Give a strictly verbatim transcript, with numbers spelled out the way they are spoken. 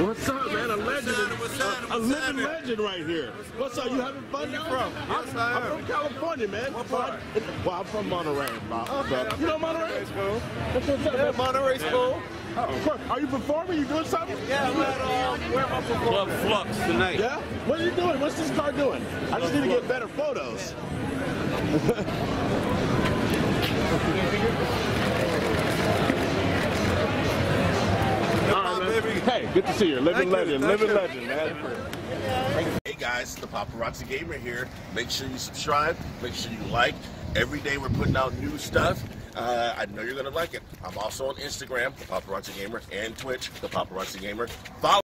What's up, man? A legend. What's up? What's up? A living legend right here. What's up? You having fun? You from? Yes, I am. I'm from California, man. What part? Well, I'm from Monterey. Oh, yeah, you know Monterey? Yeah, Monterey's cool. Oh. Are you performing? You doing something? Yeah, I'm at uh, where am I performing? Club Flux tonight. Yeah? What are you doing? What's this car doing? Club I just need to get better photos. Hey, good to see you. Living legend, living legend, man. Hey guys, the Paparazzi Gamer here. Make sure you subscribe, make sure you like. Every day we're putting out new stuff. Uh, I know you're going to like it. I'm also on Instagram, the Paparazzi Gamer, and Twitch, the Paparazzi Gamer. Follow